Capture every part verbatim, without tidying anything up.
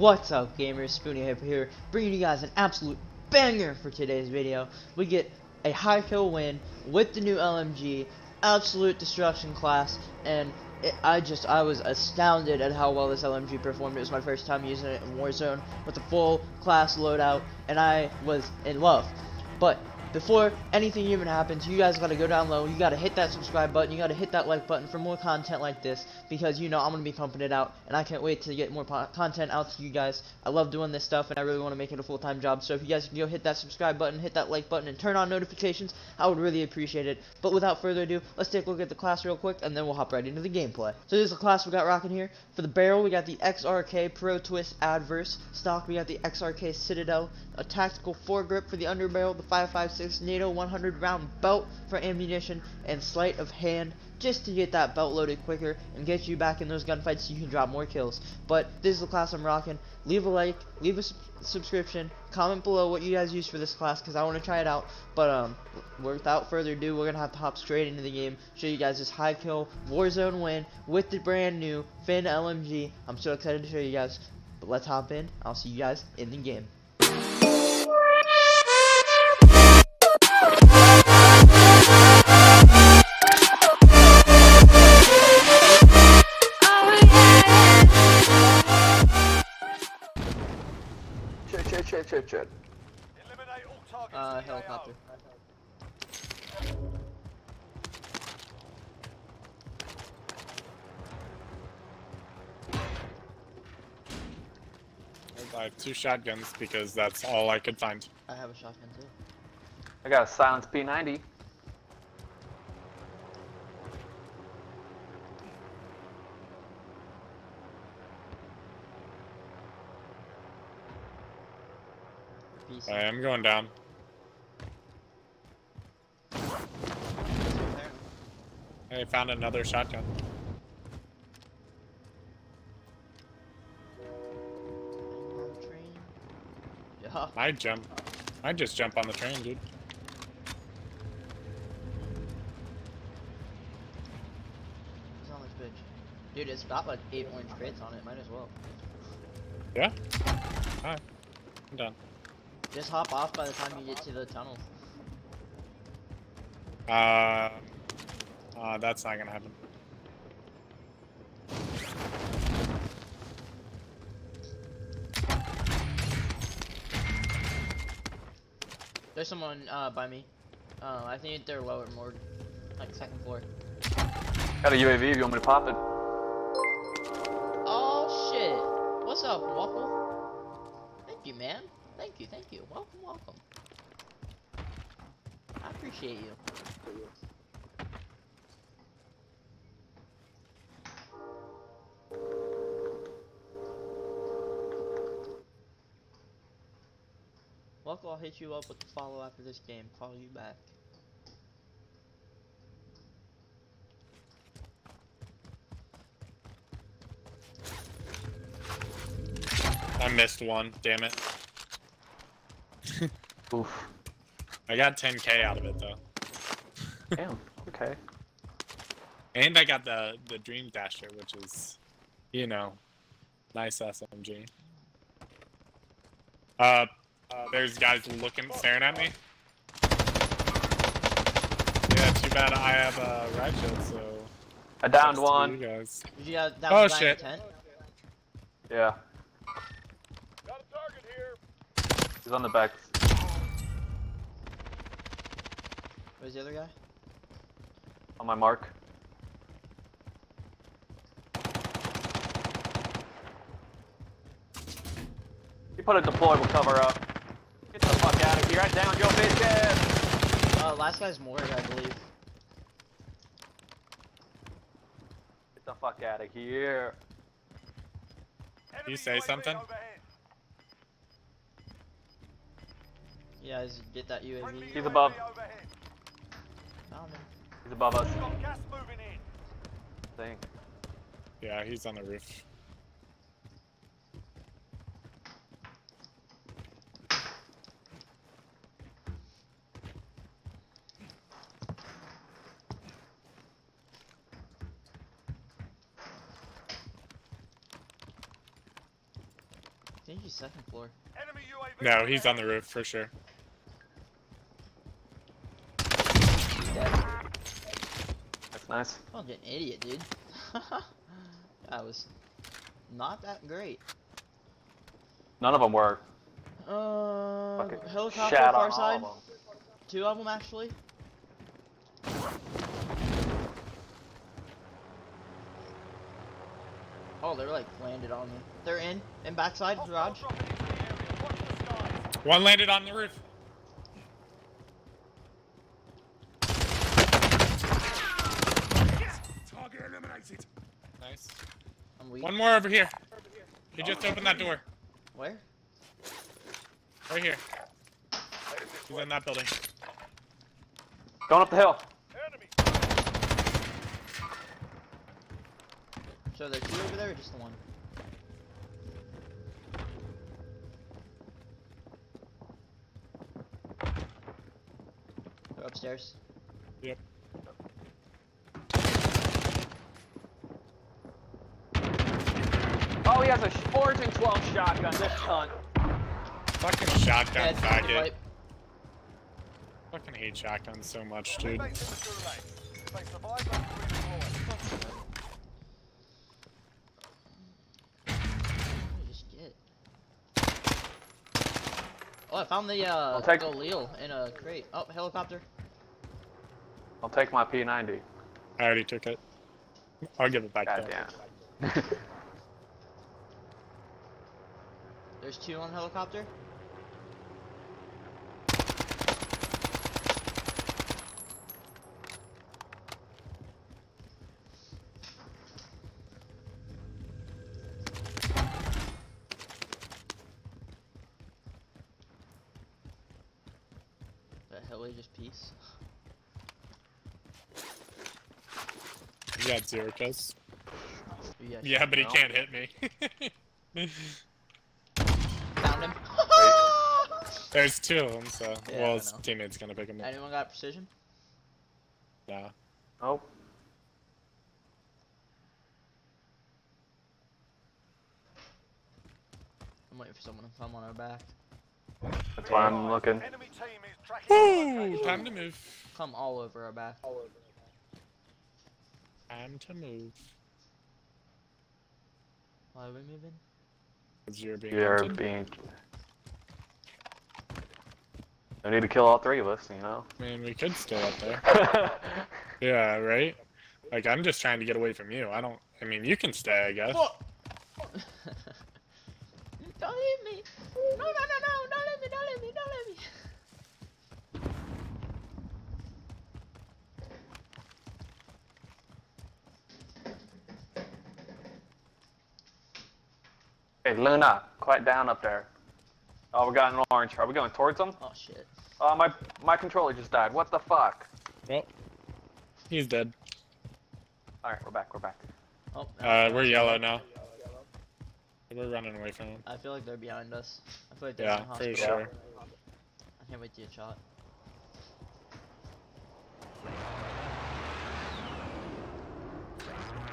What's up, gamers? SpooneyHippo here, bringing you guys an absolute banger for today's video. We get a high kill win with the new L M G, absolute destruction class, and it, I just I was astounded at how well this L M G performed. It was my first time using it in Warzone with the full class loadout, and I was in love. But before anything even happens, you guys gotta go down low, you gotta hit that subscribe button, you gotta hit that like button for more content like this, because you know I'm gonna be pumping it out, and I can't wait to get more content out to you guys. I love doing this stuff, and I really want to make it a full-time job, so if you guys can go hit that subscribe button, hit that like button, and turn on notifications, I would really appreciate it. But without further ado, let's take a look at the class real quick, and then we'll hop right into the gameplay. So this is the class we got rocking here. For the barrel, we got the X R K Pro Twist Adverse Stock, we got the X R K Citadel, a tactical foregrip for the underbarrel, the five five six NATO one hundred round belt for ammunition, and sleight of hand just to get that belt loaded quicker and get you back in those gunfights so you can drop more kills. But this is the class I'm rocking. Leave a like, leave a sub subscription, comment below what you guys use for this class, because I want to try it out. But um, without further ado, we're gonna have to hop straight into the game, show you guys this high kill Warzone win with the brand new Finn L M G. I'm so excited to show you guys. But let's hop in. I'll see you guys in the game. Eliminate all targets. Uh, helicopter. I have two shotguns because that's all I could find. I have a shotgun too. I got a silenced P ninety. Right, I'm going down. I found another shotgun. Yeah. I jump. I just jump on the train, dude. He's on this bitch. Dude, it's got like eight orange crates on it. Might as well. Yeah. All right. I'm done. Just hop off by the time you get to the tunnel. Uh, uh that's not gonna happen. There's someone uh by me. Uh, I think they're lower, more like second floor. Got a U A V if you want me to pop it. Oh shit! What's up, Waffle? Thank you, man. Thank you, thank you. Welcome, welcome. I appreciate you. Welcome, I'll hit you up with the follow after this game. Follow you back. I missed one, damn it. Oof. I got ten K out of it though. Damn. Okay. And I got the the Dream Dasher, which is, you know, nice S M G. Uh, uh there's guys looking, staring at me. Yeah, too bad I have a rifle, so. I downed one. You guys. Did you guys down oh shit. Tent? Yeah. Got a target here. He's on the back. Where's the other guy? On my mark. You put a deploy, we'll cover up. Get the fuck out of here. Right down, your bitch ass! Uh, last guy's Morg, I believe. Get the fuck out of here. Can you say something? Yeah, get that U A V. He's above. He's above us. Thing. Yeah, he's on the roof. think he's second floor. Enemy U A V. No, he's on the roof for sure. Dead. That's nice. Fucking idiot, dude. That was not that great. None of them were. Uh, Fucking helicopter far side. Of Two of them actually. Oh, they were like landed on me. They're in in backside garage. One landed on the roof. Nice. I'm weak. One more over here. He just opened that door. Where? Right here. He's in that building. Going up the hill. Enemy. So there's two over there or just the one? They're upstairs. Yep. Oh, he has a four twelve shotgun, this cunt. Fucking shotgun faggot. Fucking hate shotguns so much, dude. Just get. Oh, I found the uh Galil in a crate. Oh, helicopter. I'll take my P ninety. I already took it. I'll give it back to you. There's two on the helicopter. The hell is just peace? You got zero kills. Yeah, but he out. Can't hit me. Him. There's two of them, so yeah, well, his teammate's gonna pick him up. Anyone got precision? Nah. Oh. I'm waiting for someone to come on our back. That's why I'm looking. Woo! Time to move. Come all over our back. All over. Time to move. Why are we moving? You're being, you're being... No need to kill all three of us, you know? I mean, we could still up there. Yeah, right? Like, I'm just trying to get away from you. I don't... I mean, you can stay, I guess. Don't leave me! No, no, no, no! Don't leave me! Don't leave me! Don't leave me! Hey, Luna, quiet down up there. Oh, we got an orange. Are we going towards them? Oh, shit. Oh, uh, my my controller just died. What the fuck? Well, he's dead. Alright, we're back, we're back. Oh, uh, we're yellow now. We're running away from them. I feel like they're behind us. I feel like they're in the hospital. Yeah, pretty sure. I can't wait to get shot.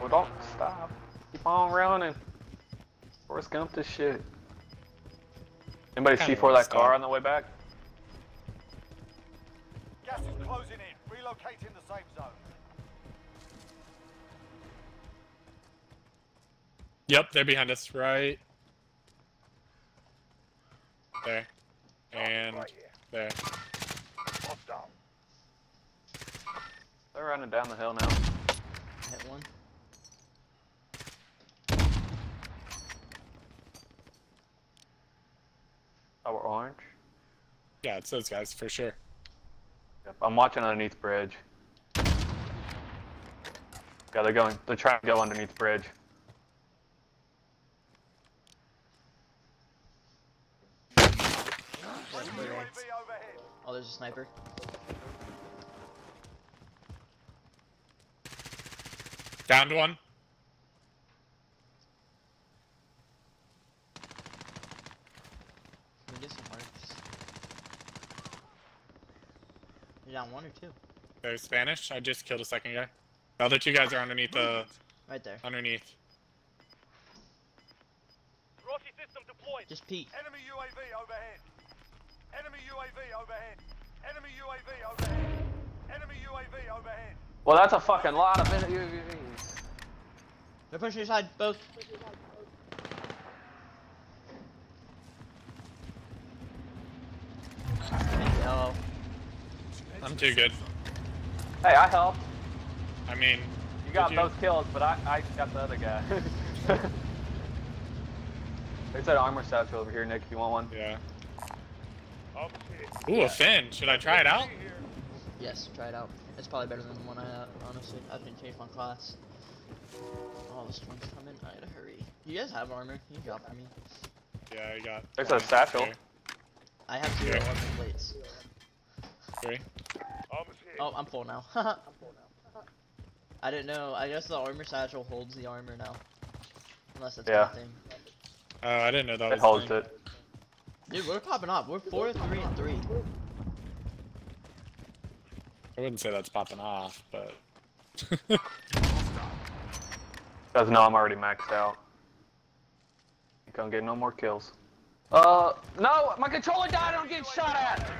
Well, don't stop. Keep on running. Forrest Gump this shit. Anybody see for that car on the way back? Gas is closing in. Relocate in the safe zone. Yep, they're behind us, right there and right there. They're running down the hill now. I hit one. Oh, we're orange? Yeah, it's those guys, for sure. Yep, I'm watching underneath bridge. Yeah, they're going. They're trying to go underneath bridge. Oh, there's a sniper. Downed one. You're down one or two? They're Spanish. I just killed a second guy. The other two guys are underneath the... Right there. Underneath. Rocky system deployed. Just peek. Enemy U A V overhead. Enemy U A V overhead. Enemy U A V overhead. Enemy U A V overhead. Well, that's a fucking lot of U A Vs. They're pushing your side, both. Hello. I'm too good. Hey, I helped. I mean, you got both kills, but I, I got the other guy. There's that armor satchel over here, Nick. You want one? Yeah. Ooh, a Finn. Should I try it out? Yes, try it out. It's probably better than the one I have, honestly. I've been changed my class. All the storms coming. I gotta hurry. You guys have armor. You got for me. Yeah, I got. There's a satchel. Here. I have zero armor plates. Three. Oh, I'm full now. I'm full now. I didn't know. I guess the armor satchel holds the armor now. Unless that's yeah. Thing. Oh, uh, I didn't know that was. It holds thing. It. Dude, we're popping off. We're four, three, and three. I wouldn't say that's popping off, but. Because now I'm already maxed out. You can't get no more kills. Uh, no, my controller died. I'm getting shot at.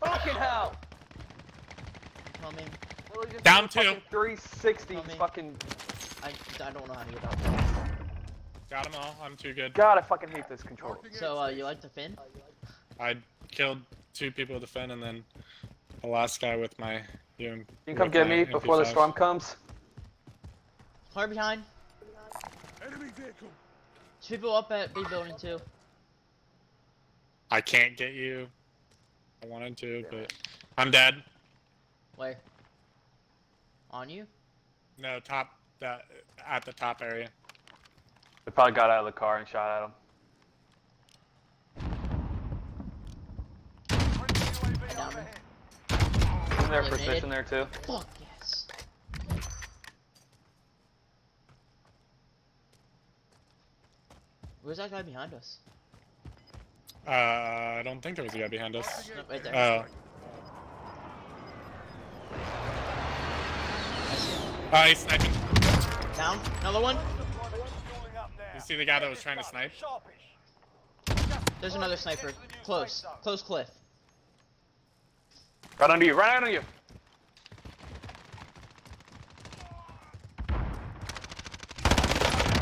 Fucking hell. Down two. three sixty. Fucking. I, I don't know how to get out there. Got them all. I'm too good. God, I fucking hate this controller. So, uh, you like the Finn? I killed two people with the Finn and then the last guy with my. You can come get me before the storm comes. Hard behind. Enemy vehicle. Two people up at B building too. I can't get you. I wanted to, but I'm dead. Where? On you? No, top. That at the top area. They probably got out of the car and shot at him. Isn't there a precision there too? Fuck yes. Where's that guy behind us? Uh, I don't think there was a guy behind us. No, right there. Uh, uh, he's sniping. Down. Another one. You see the guy that was trying to snipe? There's another sniper. Close. Close cliff. Right under you. Right under you.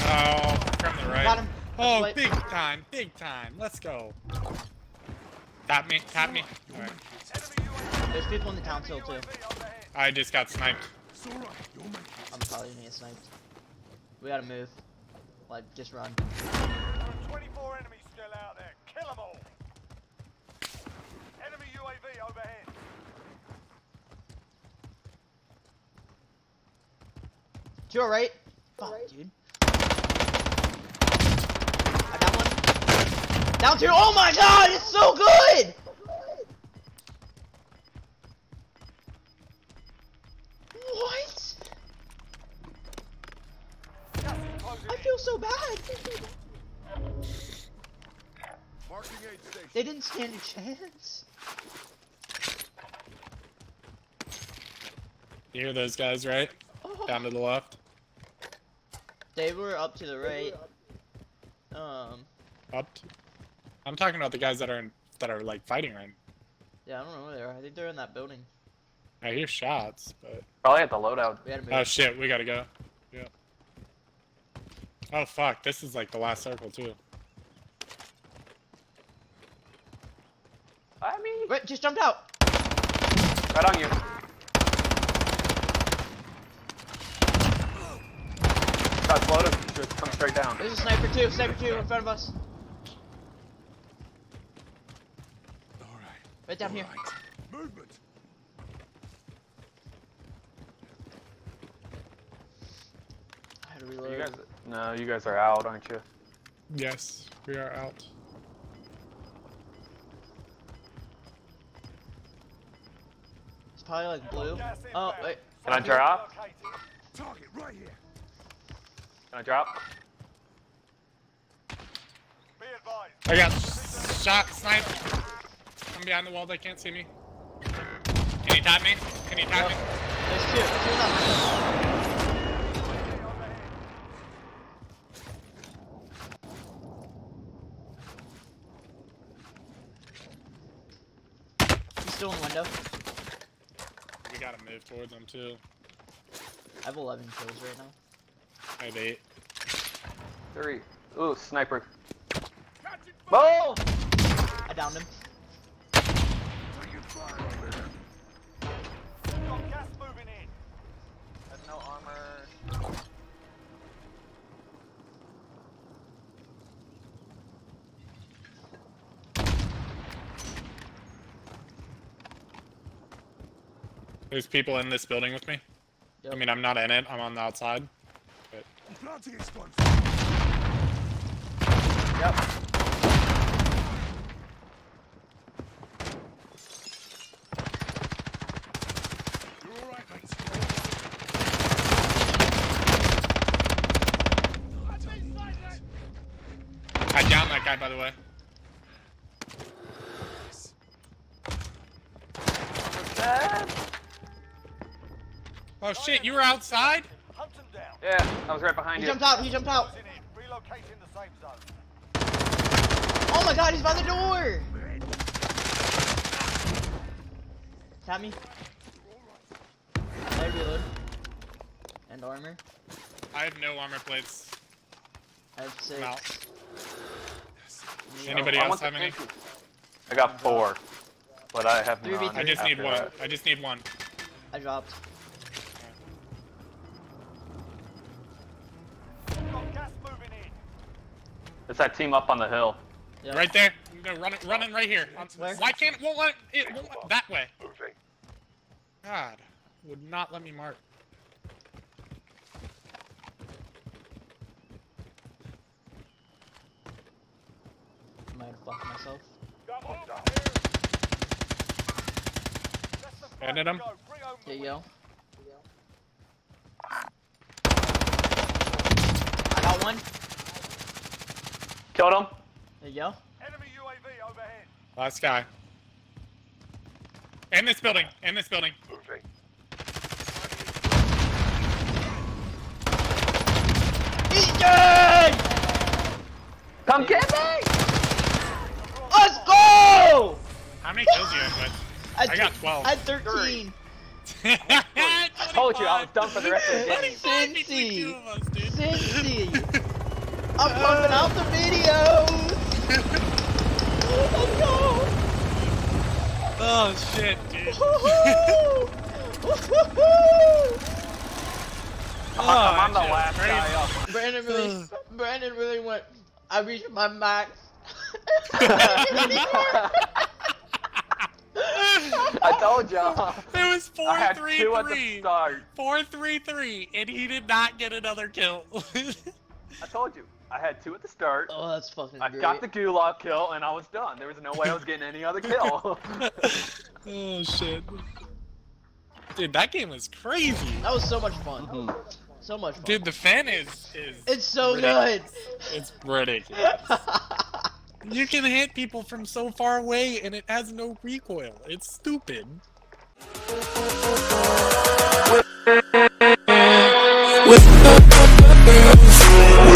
Oh, from the right. Got him. Oh, right. Big time. Big time. Let's go. Tap me. Tap me. All right. There's people in the town still, too. I just got sniped. I'm probably gonna get sniped. We gotta move. Like, just run. twenty-four enemies still out there. Kill them all. Enemy U A V overhead. To your right. Fuck, right. Dude. I got one. Down two. Oh my god, it's so good. What? I feel so bad. They didn't stand a chance. You hear those guys, right? Oh. Down to the left. They were up to the right. Um. Up. To... I'm talking about the guys that are in, that are like fighting right now. Yeah, I don't know where they are. I think they're in that building. I hear shots, but probably at the loadout. We gotta move. Oh shit, we gotta go. Yeah. Oh fuck, this is like the last circle too. I mean... Wait, just jumped out! Right on you. Shots loaded, just come straight down. There's a sniper too, sniper two in front of us. Alright. Right down all here. Right. Movement. I had to reload. You guys... No, you guys are out, aren't you? Yes, we are out. It's probably like blue. Oh, wait. Can I drop? Target right here. Can I drop? Be advised. I got shot, sniped. I'm behind the wall, they can't see me. Can you tap me? Can you tap me? There's two. Two's on me. still in window. We gotta move towards them too. I have eleven kills right now. I have eight. Three. Ooh, sniper. Oh! I downed him. There's people in this building with me. Yep. I mean, I'm not in it. I'm on the outside. But... Yep. I downed that guy, by the way. Oh shit, you were outside? Hunt him down. Yeah, I was right behind you. He jumped out, he jumped out. Relocating the safe zone. Oh my god, he's by the door! Tap me. I reload. And armor. I have no armor plates. I have six. No. Does anybody else have any? I got four. But I have none. I just need one. I just need one. I dropped. It's that team up on the hill. Yep. Right there. Running, running right here. Where? Why can't it won't let it won't let, that way? God, would not let me mark. I might have fucked myself. Ended him. There you go. I got one. Killed him. There you go. Enemy U A V overhead. Last guy. In this building. In this building. Okay. He's dead! Come get me! Let's go! How many kills you have? I, I got twelve. I had thirteen. I told you I was done for the rest of the game. Cincy. Cincy. I'm pumping out the videos! Let's go! Oh shit, dude. Woohoo! Woohoo! I'm, oh, I'm the last crazy. guy up. Brandon really, Brandon really went, I reached my max. I told y'all. It was four three three. four three three, and he did not get another kill. I told you. I had two at the start. Oh, that's fucking I great. got the gulag kill, and I was done. There was no way I was getting any other kill. Oh, shit. Dude, that game was crazy. That was so much fun. Mm-hmm. So much fun. Dude, the fan is... is it's so ridiculous. good. It's ridiculous. You can hit people from so far away, and it has no recoil. It's stupid. With the girls.